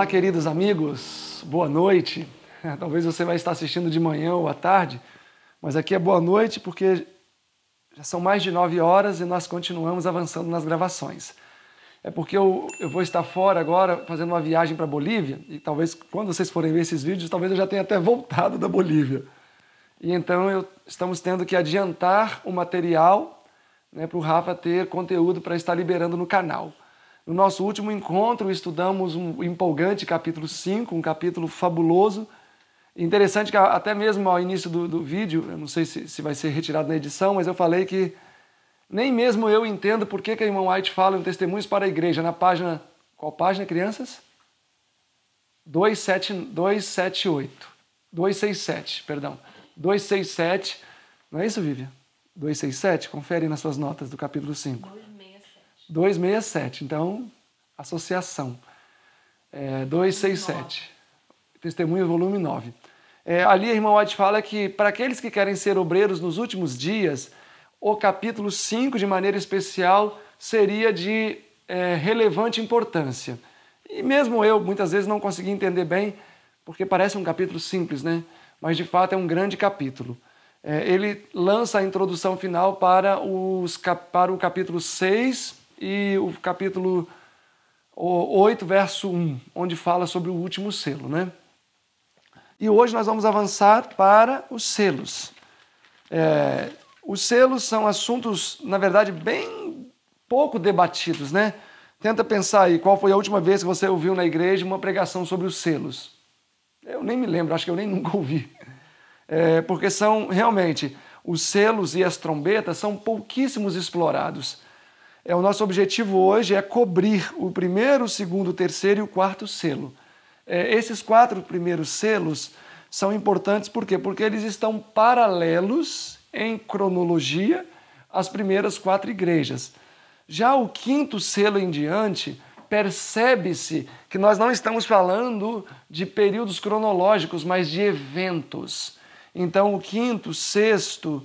Olá, queridos amigos, boa noite. Talvez você vai estar assistindo de manhã ou à tarde, mas aqui é boa noite porque já são mais de 9 horas e nós continuamos avançando nas gravações. É porque eu vou estar fora agora fazendo uma viagem para a Bolívia e talvez quando vocês forem ver esses vídeos, talvez eu já tenha até voltado da Bolívia. E então estamos tendo que adiantar o material, né, para o Rafa ter conteúdo para estar liberando no canal. No nosso último encontro, estudamos um empolgante capítulo 5, um capítulo fabuloso. Interessante que até mesmo ao início do vídeo, eu não sei se vai ser retirado na edição, mas eu falei que nem mesmo eu entendo por que a Irmã White fala em Testemunhos para a Igreja, na página... Qual página, crianças? 267, perdão. 267, não é isso, Vivian? 267, confere nas suas notas do capítulo 5. 267, então, associação, 267, Testemunho, volume 9. Ali a Irmã White fala que para aqueles que querem ser obreiros nos últimos dias, o capítulo 5, de maneira especial, seria de relevante importância. E mesmo eu, muitas vezes, não consegui entender bem, porque parece um capítulo simples, né? Mas, de fato, é um grande capítulo. Ele lança a introdução final para o capítulo 6, e o capítulo 8, verso 1, onde fala sobre o último selo, né? E hoje nós vamos avançar para os selos. Os selos são assuntos, na verdade, bem pouco debatidos, né? Tenta pensar aí, qual foi a última vez que você ouviu na igreja uma pregação sobre os selos? Eu nem me lembro, acho que eu nem nunca ouvi. Porque são, realmente, os selos e as trombetas são pouquíssimos explorados. O nosso objetivo hoje é cobrir o primeiro, o segundo, o terceiro e o quarto selo. Esses 4 primeiros selos são importantes por quê? Porque eles estão paralelos em cronologia às primeiras 4 igrejas. Já o 5º selo em diante, percebe-se que nós não estamos falando de períodos cronológicos, mas de eventos. Então o 5º, 6º...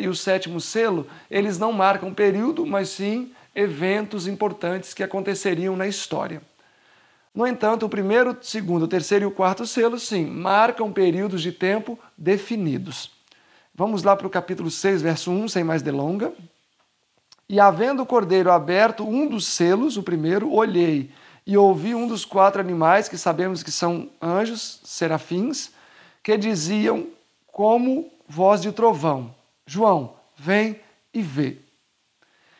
e o 7º selo, eles não marcam período, mas sim eventos importantes que aconteceriam na história. No entanto, o 1º, o 2º, o 3º e o 4º selo, sim, marcam períodos de tempo definidos. Vamos lá para o capítulo 6, verso 1, sem mais delonga. E havendo o cordeiro aberto um dos selos, o primeiro, olhei e ouvi um dos 4 animais, que sabemos que são anjos, serafins, que diziam como voz de trovão: João, vem e vê.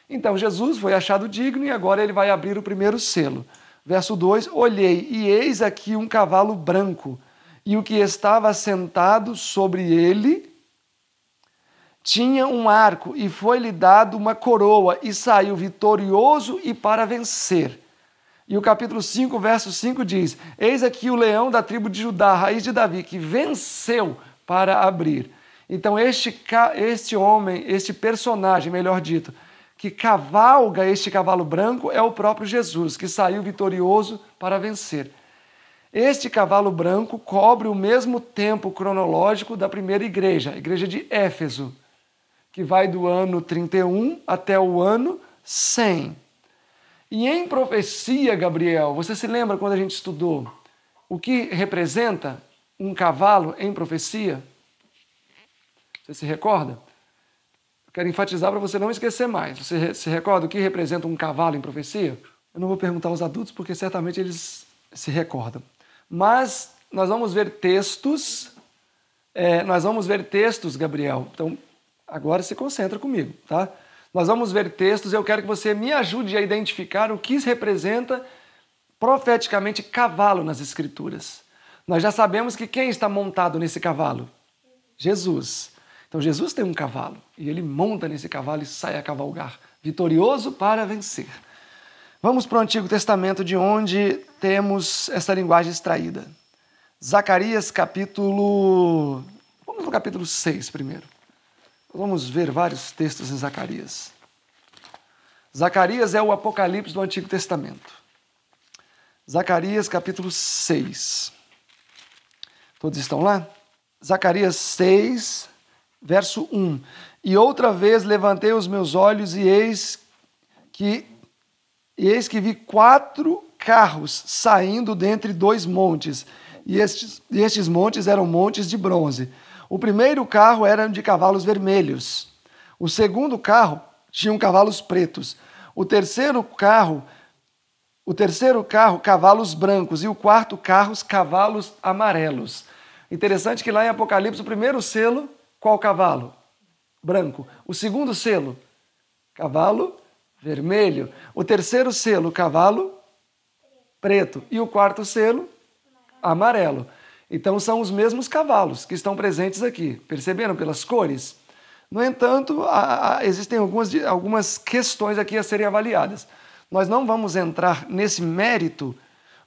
Então Jesus foi achado digno e agora ele vai abrir o primeiro selo. Verso 2, olhei e eis aqui um cavalo branco, e o que estava sentado sobre ele tinha um arco, e foi-lhe dado uma coroa, e saiu vitorioso e para vencer. E o capítulo 5, verso 5 diz, eis aqui o leão da tribo de Judá, raiz de Davi, que venceu para abrir. Então este homem, este personagem, melhor dito, que cavalga este cavalo branco é o próprio Jesus, que saiu vitorioso para vencer. Este cavalo branco cobre o mesmo tempo cronológico da primeira igreja, a igreja de Éfeso, que vai do ano 31 até o ano 100. E em profecia, Gabriel, você se lembra quando a gente estudou o que representa um cavalo em profecia? Você se recorda? Eu quero enfatizar para você não esquecer mais. Você se recorda o que representa um cavalo em profecia? Eu não vou perguntar aos adultos, porque certamente eles se recordam. Mas nós vamos ver textos, Gabriel. Então, agora se concentra comigo, tá? Nós vamos ver textos e eu quero que você me ajude a identificar o que representa profeticamente cavalo nas Escrituras. Nós já sabemos que quem está montado nesse cavalo? Jesus. Então Jesus tem um cavalo e ele monta nesse cavalo e sai a cavalgar, vitorioso para vencer. Vamos para o Antigo Testamento, de onde temos essa linguagem extraída. Zacarias capítulo... Vamos no capítulo 6 primeiro. Vamos ver vários textos em Zacarias. Zacarias é o Apocalipse do Antigo Testamento. Zacarias capítulo 6. Todos estão lá? Zacarias 6... Verso 1, e outra vez levantei os meus olhos e eis que vi 4 carros saindo dentre dois montes, e estes montes eram montes de bronze. O primeiro carro era de cavalos vermelhos, o segundo carro tinha cavalos pretos, o terceiro carro cavalos brancos, e o quarto carro cavalos amarelos. Interessante que lá em Apocalipse, o primeiro selo, qual cavalo? Branco. O segundo selo, cavalo vermelho. O terceiro selo, cavalo preto. E o quarto selo, amarelo. Então são os mesmos cavalos que estão presentes aqui. Perceberam pelas cores? No entanto, existem algumas questões aqui a serem avaliadas. Nós não vamos entrar nesse mérito,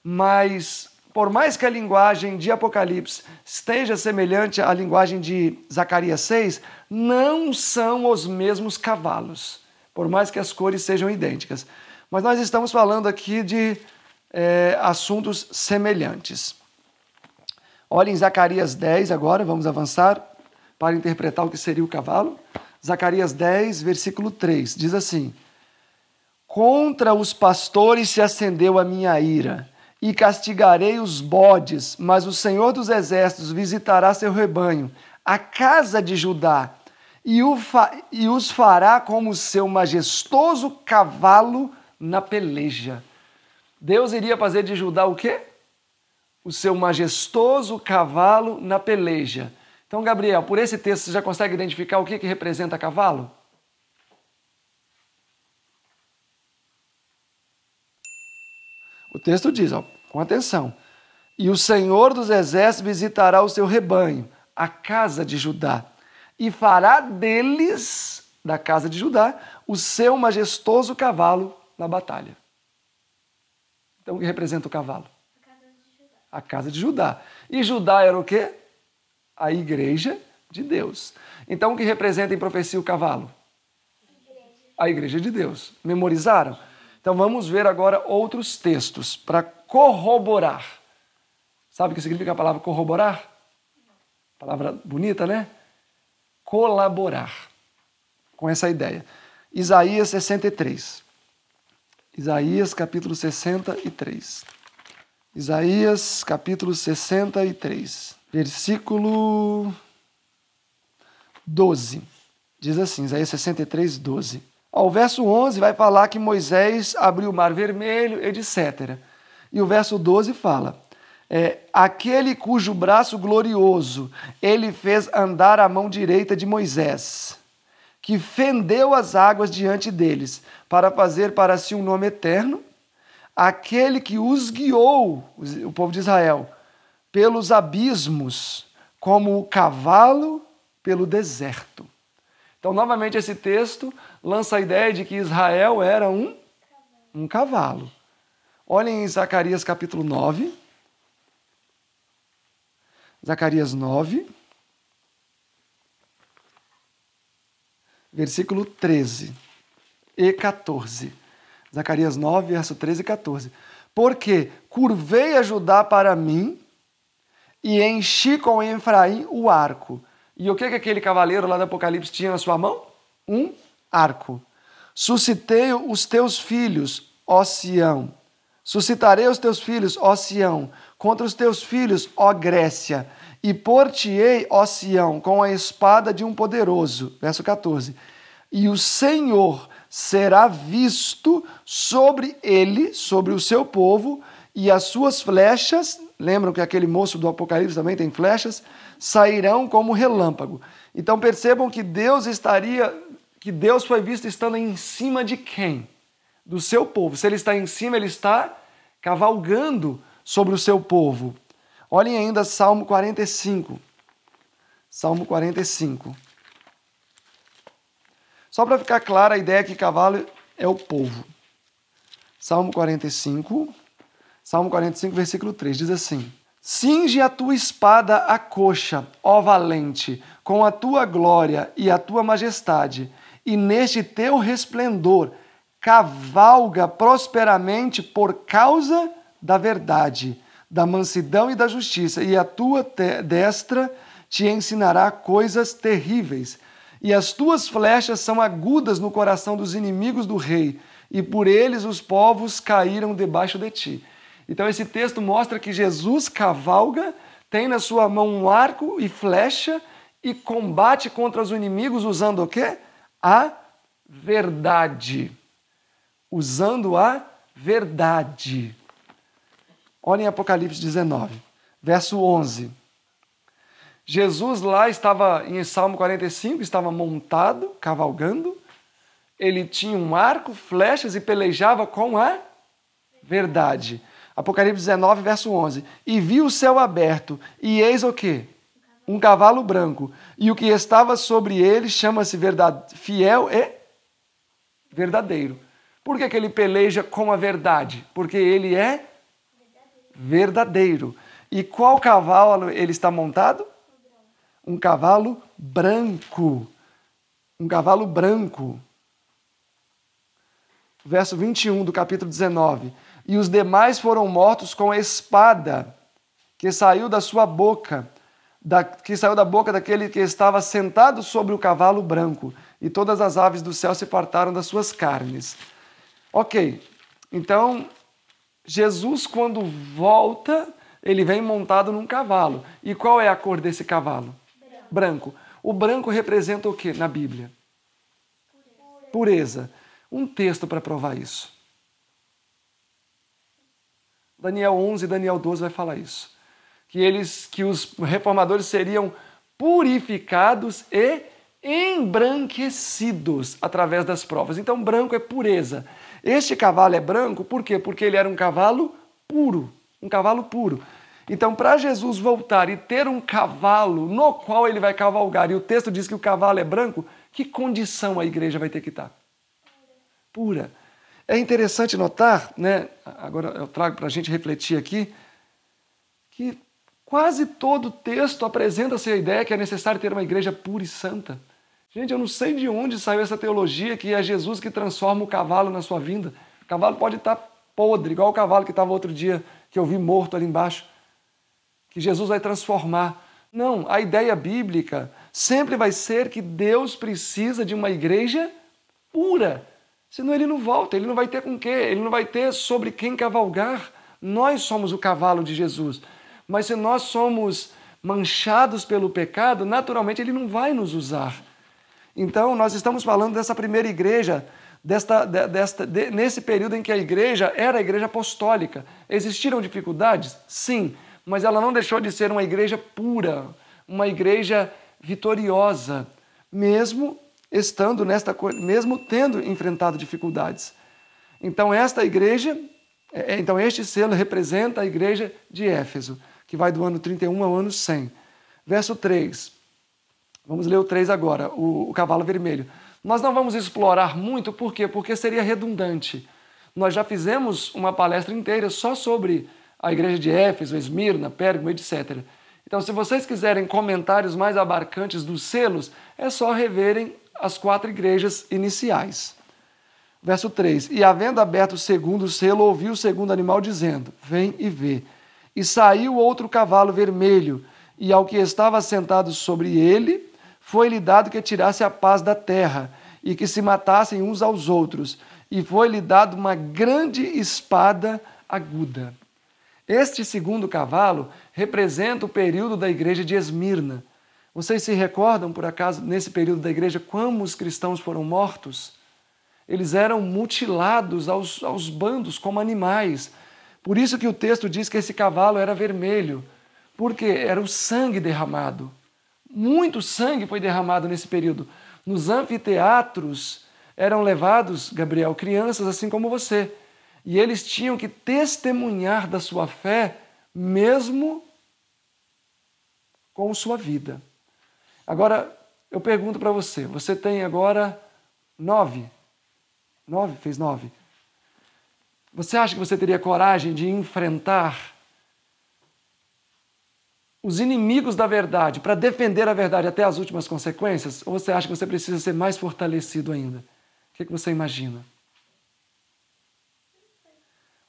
mas por mais que a linguagem de Apocalipse esteja semelhante à linguagem de Zacarias 6, não são os mesmos cavalos, por mais que as cores sejam idênticas. Mas nós estamos falando aqui de assuntos semelhantes. Olha em Zacarias 10 agora, vamos avançar para interpretar o que seria o cavalo. Zacarias 10, versículo 3, diz assim: "Contra os pastores se acendeu a minha ira, e castigarei os bodes, mas o Senhor dos Exércitos visitará seu rebanho, a casa de Judá, e os fará como seu majestoso cavalo na peleja." Deus iria fazer de Judá o quê? O seu majestoso cavalo na peleja. Então, Gabriel, por esse texto você já consegue identificar o que representa cavalo? O texto diz, ó, com atenção: "E o Senhor dos Exércitos visitará o seu rebanho, a casa de Judá, e fará deles, da casa de Judá, o seu majestoso cavalo na batalha." Então, o que representa o cavalo? A casa de Judá. A casa de Judá. E Judá era o quê? A igreja de Deus. Então, o que representa em profecia o cavalo? A igreja de Deus. Memorizaram? Então vamos ver agora outros textos para corroborar. Sabe o que significa a palavra corroborar? Palavra bonita, né? Colaborar com essa ideia. Isaías 63. Isaías capítulo 63. Isaías capítulo 63, versículo 12. Diz assim, Isaías 63, 12. Ao verso 11 vai falar que Moisés abriu o mar vermelho, etc. E o verso 12 fala: "Aquele cujo braço glorioso ele fez andar a mão direita de Moisés, que fendeu as águas diante deles, para fazer para si um nome eterno, aquele que os guiou", o povo de Israel, "pelos abismos, como o cavalo pelo deserto." Então, novamente, esse texto lança a ideia de que Israel era um cavalo. Olhem em Zacarias capítulo 9. Zacarias 9, versículo 13 e 14. Zacarias 9, verso 13 e 14. "Porque curvei a Judá para mim e enchi com Efraim o arco." E o que aquele cavaleiro lá do Apocalipse tinha na sua mão? Um arco. "Suscitei os teus filhos, ó Sião. Suscitarei os teus filhos, ó Sião, contra os teus filhos, ó Grécia. E por-te-ei, ó Sião, com a espada de um poderoso." Verso 14. "E o Senhor será visto sobre ele, sobre o seu povo, e as suas flechas..." Lembram que aquele moço do Apocalipse também tem flechas? "Sairão como relâmpago." Então percebam que Deus foi visto estando em cima de quem? Do seu povo. Se ele está em cima, ele está cavalgando sobre o seu povo. Olhem ainda Salmo 45. Salmo 45. Só para ficar clara a ideia que cavalo é o povo. Salmo 45, versículo 3, diz assim: "Cinge a tua espada à coxa, ó valente, com a tua glória e a tua majestade, e neste teu resplendor cavalga prosperamente por causa da verdade, da mansidão e da justiça, e a tua destra te ensinará coisas terríveis, e as tuas flechas são agudas no coração dos inimigos do rei, e por eles os povos caíram debaixo de ti. Então esse texto mostra que Jesus cavalga, tem na sua mão um arco e flecha e combate contra os inimigos usando o quê? A verdade. Usando a verdade. Olhem Apocalipse 19, verso 11. Jesus lá estava, em Salmo 45, estava montado, cavalgando. Ele tinha um arco, flechas e pelejava com a verdade. Apocalipse 19, verso 11. E vi o céu aberto, e eis o quê? Um cavalo branco. E o que estava sobre ele chama-se fiel e verdadeiro. Por que que ele peleja com a verdade? Porque ele é verdadeiro. E qual cavalo ele está montado? Um cavalo branco. Um cavalo branco. Verso 21 do capítulo 19. E os demais foram mortos com a espada que saiu da sua boca, que saiu da boca daquele que estava sentado sobre o cavalo branco. E todas as aves do céu se fartaram das suas carnes. Ok, então Jesus, quando volta, ele vem montado num cavalo. E qual é a cor desse cavalo? Branco. O branco representa o que na Bíblia? Pureza. Um texto para provar isso. Daniel 11 e Daniel 12 vai falar isso. Que os reformadores seriam purificados e embranquecidos através das provas. Então, branco é pureza. Este cavalo é branco, por quê? Porque ele era um cavalo puro. Um cavalo puro. Então, para Jesus voltar e ter um cavalo no qual ele vai cavalgar, e o texto diz que o cavalo é branco, que condição a igreja vai ter que estar? Pura. É interessante notar, né? Agora eu trago para a gente refletir aqui, que quase todo texto apresenta-se a ideia que é necessário ter uma igreja pura e santa. Gente, eu não sei de onde saiu essa teologia que é Jesus que transforma o cavalo na sua vinda. O cavalo pode estar podre, igual o cavalo que estava outro dia, que eu vi morto ali embaixo, que Jesus vai transformar. Não, a ideia bíblica sempre vai ser que Deus precisa de uma igreja pura, senão ele não volta, ele não vai ter com quê, ele não vai ter sobre quem cavalgar. Nós somos o cavalo de Jesus, mas se nós somos manchados pelo pecado, naturalmente ele não vai nos usar. Então nós estamos falando dessa primeira igreja, nesse período em que a igreja era a igreja apostólica. Existiram dificuldades? Sim, mas ela não deixou de ser uma igreja pura, uma igreja vitoriosa, mesmo tendo enfrentado dificuldades. Então este selo representa a igreja de Éfeso, que vai do ano 31 ao ano 100. Verso 3. Vamos ler o 3 agora, o cavalo vermelho. Nós não vamos explorar muito, por quê? Porque seria redundante. Nós já fizemos uma palestra inteira só sobre a igreja de Éfeso, Esmirna, Pérgamo, etc. Então, se vocês quiserem comentários mais abarcantes dos selos, é só reverem as 4 igrejas iniciais. Verso 3. E havendo aberto o segundo selo, ouviu o segundo animal dizendo, vem e vê. E saiu outro cavalo vermelho, e ao que estava sentado sobre ele, foi-lhe dado que tirasse a paz da terra e que se matassem uns aos outros. E foi-lhe dado uma grande espada aguda. Este segundo cavalo representa o período da igreja de Esmirna. Vocês se recordam, por acaso, nesse período da igreja, como os cristãos foram mortos? Eles eram mutilados aos bandos como animais. Por isso que o texto diz que esse cavalo era vermelho. Porque era o sangue derramado. Muito sangue foi derramado nesse período. Nos anfiteatros eram levados, Gabriel, crianças assim como você. E eles tinham que testemunhar da sua fé, mesmo com sua vida. Agora, eu pergunto para você, você tem agora 9? Fez 9. Você acha que você teria coragem de enfrentar os inimigos da verdade, para defender a verdade até as últimas consequências? Ou você acha que você precisa ser mais fortalecido ainda? O que você imagina?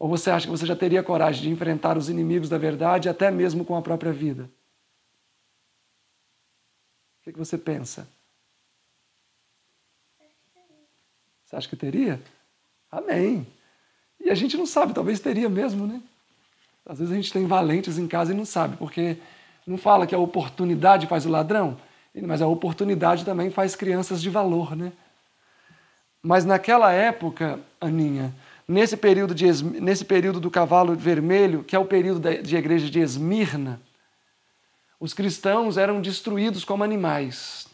Ou você acha que você já teria coragem de enfrentar os inimigos da verdade até mesmo com a própria vida? O que você pensa? Você acha que teria? Amém. E a gente não sabe, talvez teria mesmo, né? Às vezes a gente tem valentes em casa e não sabe, porque não fala que a oportunidade faz o ladrão, mas a oportunidade também faz crianças de valor, né? Mas naquela época, Aninha, nesse período do cavalo vermelho, que é o período da igreja de Esmirna, os cristãos eram destruídos como animais.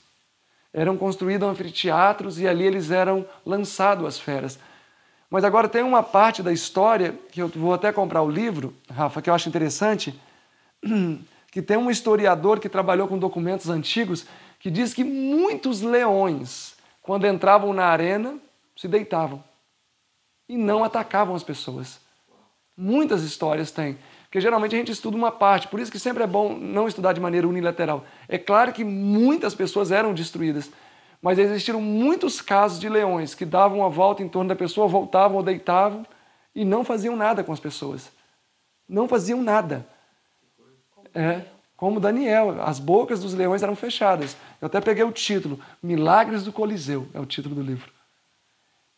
Eram construídos anfiteatros e ali eles eram lançados às feras. Mas agora tem uma parte da história, que eu vou até comprar o livro, Rafa, que eu acho interessante, que tem um historiador que trabalhou com documentos antigos, que diz que muitos leões, quando entravam na arena, se deitavam e não atacavam as pessoas. Muitas histórias tem, porque geralmente a gente estuda uma parte, por isso que sempre é bom não estudar de maneira unilateral. É claro que muitas pessoas eram destruídas, mas existiram muitos casos de leões que davam a volta em torno da pessoa, voltavam ou deitavam e não faziam nada com as pessoas. Não faziam nada. É, como Daniel, as bocas dos leões eram fechadas. Eu até peguei o título, Milagres do Coliseu, é o título do livro.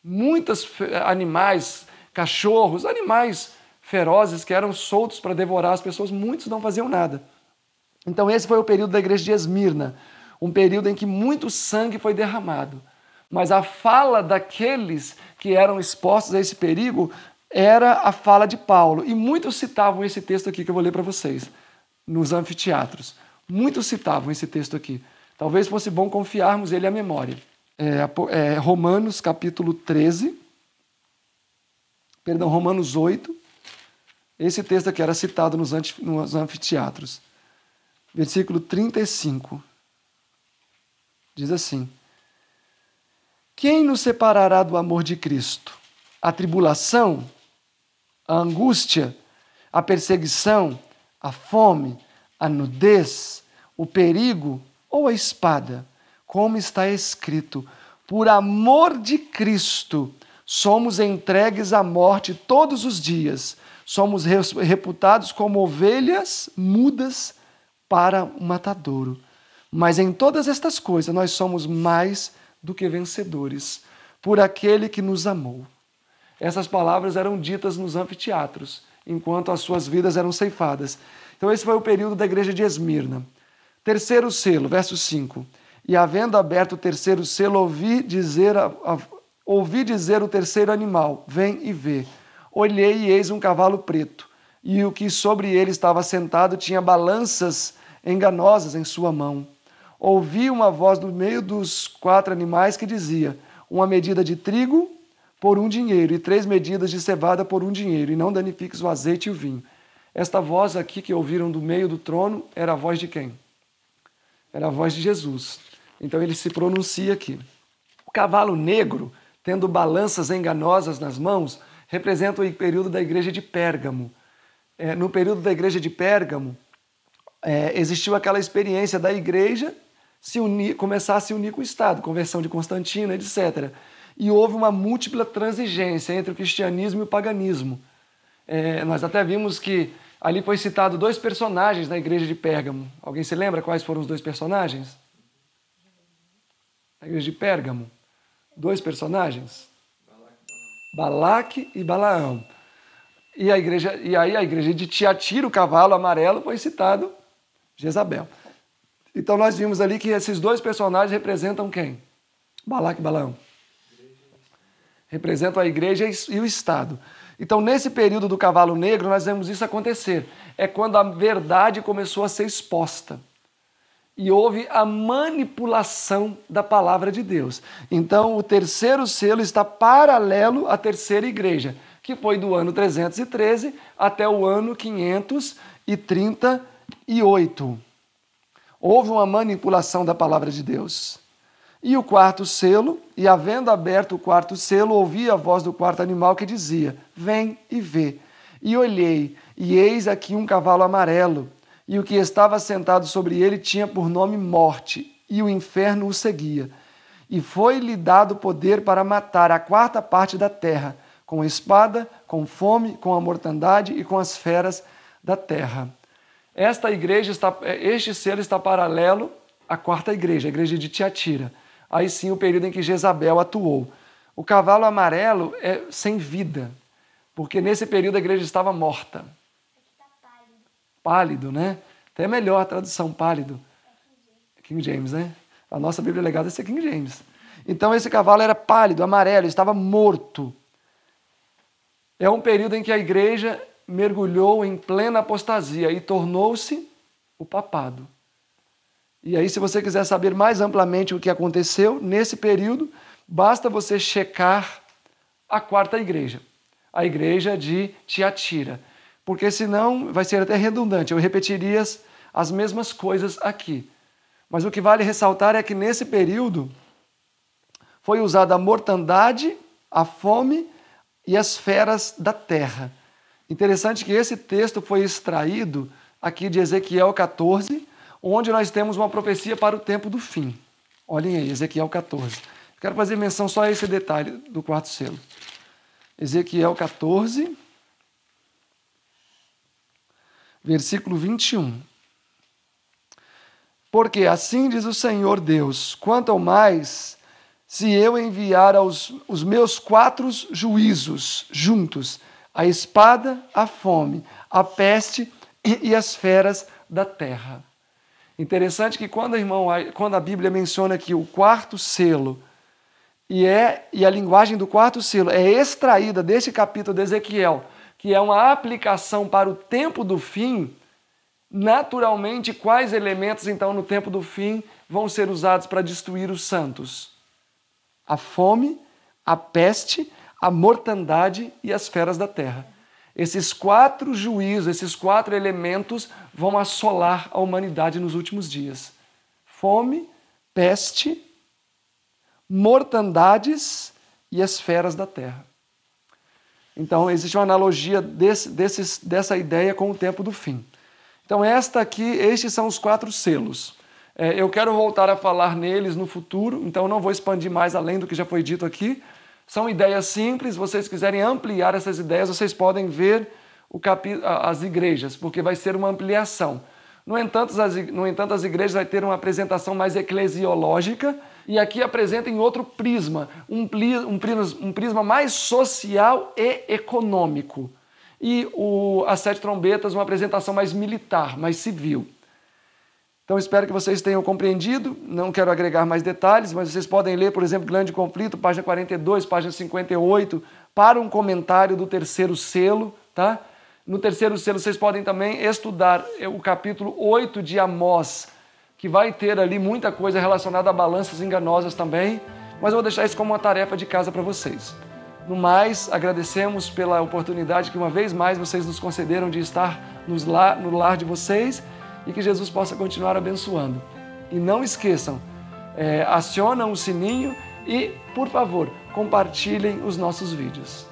Muitos animais, cachorros, animais ferozes que eram soltos para devorar as pessoas, muitos não faziam nada. Então esse foi o período da igreja de Esmirna, um período em que muito sangue foi derramado. Mas a fala daqueles que eram expostos a esse perigo era a fala de Paulo. E muitos citavam esse texto aqui que eu vou ler para vocês, nos anfiteatros. Muitos citavam esse texto aqui. Talvez fosse bom confiarmos ele à memória. Romanos capítulo 13, perdão, Romanos 8, esse texto aqui era citado nos anfiteatros, versículo 35, diz assim: quem nos separará do amor de Cristo? A tribulação, a angústia, a perseguição, a fome, a nudez, o perigo ou a espada? Como está escrito, por amor de Cristo, somos entregues à morte todos os dias, somos reputados como ovelhas mudas para o matadouro. Mas em todas estas coisas nós somos mais do que vencedores, por aquele que nos amou. Essas palavras eram ditas nos anfiteatros, enquanto as suas vidas eram ceifadas. Então esse foi o período da igreja de Esmirna. Terceiro selo, verso 5. E havendo aberto o terceiro selo, ouvi dizer o terceiro animal, vem e vê. Olhei e eis um cavalo preto, e o que sobre ele estava sentado tinha balanças enganosas em sua mão. Ouvi uma voz do meio dos quatro animais que dizia, uma medida de trigo por um dinheiro, e 3 medidas de cevada por um dinheiro, e não danifiques o azeite e o vinho. Esta voz aqui que ouviram do meio do trono era a voz de quem? Era a voz de Jesus. Então ele se pronuncia aqui. O cavalo negro, tendo balanças enganosas nas mãos, representa o período da igreja de Pérgamo. No período da igreja de Pérgamo, existiu aquela experiência da igreja começar a se unir com o Estado, conversão de Constantino, etc. E houve uma múltipla transigência entre o cristianismo e o paganismo. Nós até vimos que ali foi citado 2 personagens na igreja de Pérgamo. Alguém se lembra quais foram os 2 personagens? Na igreja de Pérgamo. 2 personagens? Balaque e Balaão. E aí a igreja de Tiatira, o cavalo amarelo, foi citado Jezabel. Então nós vimos ali que esses 2 personagens representam quem? Balaque e Balaão. Representam a igreja e o Estado. Então, nesse período do cavalo negro, nós vemos isso acontecer. É quando a verdade começou a ser exposta. E houve a manipulação da palavra de Deus. Então, o terceiro selo está paralelo à terceira igreja, que foi do ano 313 até o ano 538. Houve uma manipulação da palavra de Deus. E o quarto selo, e havendo aberto o quarto selo, ouvi a voz do quarto animal que dizia, vem e vê. E olhei, e eis aqui um cavalo amarelo, e o que estava sentado sobre ele tinha por nome morte, e o inferno o seguia. E foi-lhe dado poder para matar a 4ª parte da terra, com espada, com fome, com a mortandade e com as feras da terra. Este selo está paralelo à quarta igreja, a igreja de Tiatira. Aí sim o período em que Jezabel atuou. O cavalo amarelo é sem vida, porque nesse período a igreja estava morta. Aqui está pálido. Pálido, né? Até melhor a tradução, pálido. É King James, né? A nossa Bíblia Legada é King James. Então esse cavalo era pálido, amarelo, estava morto. É um período em que a igreja mergulhou em plena apostasia e tornou-se o papado. E aí, se você quiser saber mais amplamente o que aconteceu nesse período, basta você checar a quarta igreja, a igreja de Tiatira, porque senão vai ser até redundante, eu repetiria as mesmas coisas aqui. Mas o que vale ressaltar é que nesse período foi usada a mortandade, a fome e as feras da terra. Interessante que esse texto foi extraído aqui de Ezequiel 14, onde nós temos uma profecia para o tempo do fim. Olhem aí, Ezequiel 14. Quero fazer menção só a esse detalhe do quarto selo. Ezequiel 14, versículo 21. Porque assim diz o Senhor Deus, quanto ao mais... se eu enviar os meus 4 juízos juntos, a espada, a fome, a peste e as feras da terra. Interessante que quando a Bíblia menciona aqui o quarto selo, e a linguagem do quarto selo é extraída deste capítulo de Ezequiel, que é uma aplicação para o tempo do fim, naturalmente quais elementos então no tempo do fim vão ser usados para destruir os santos? A fome, a peste, a mortandade e as feras da terra. Esses 4 juízos, esses 4 elementos vão assolar a humanidade nos últimos dias. Fome, peste, mortandades e as feras da terra. Então, existe uma analogia dessa ideia com o tempo do fim. Então, estes são os 4 selos. Eu quero voltar a falar neles no futuro, então não vou expandir mais além do que já foi dito aqui. São ideias simples, vocês quiserem ampliar essas ideias, vocês podem ver as igrejas, porque vai ser uma ampliação. No entanto, as igrejas vão ter uma apresentação mais eclesiológica e aqui apresenta em outro prisma, um prisma mais social e econômico. E as 7 trombetas, uma apresentação mais militar, mais civil. Então, espero que vocês tenham compreendido, não quero agregar mais detalhes, mas vocês podem ler, por exemplo, Grande Conflito, página 42, página 58, para um comentário do terceiro selo, tá? No terceiro selo, vocês podem também estudar o capítulo 8 de Amós, que vai ter ali muita coisa relacionada a balanças enganosas também, mas eu vou deixar isso como uma tarefa de casa para vocês. No mais, agradecemos pela oportunidade que uma vez mais vocês nos concederam de estar no lar de vocês, e que Jesus possa continuar abençoando. E não esqueçam, acionam o sininho e, por favor, compartilhem os nossos vídeos.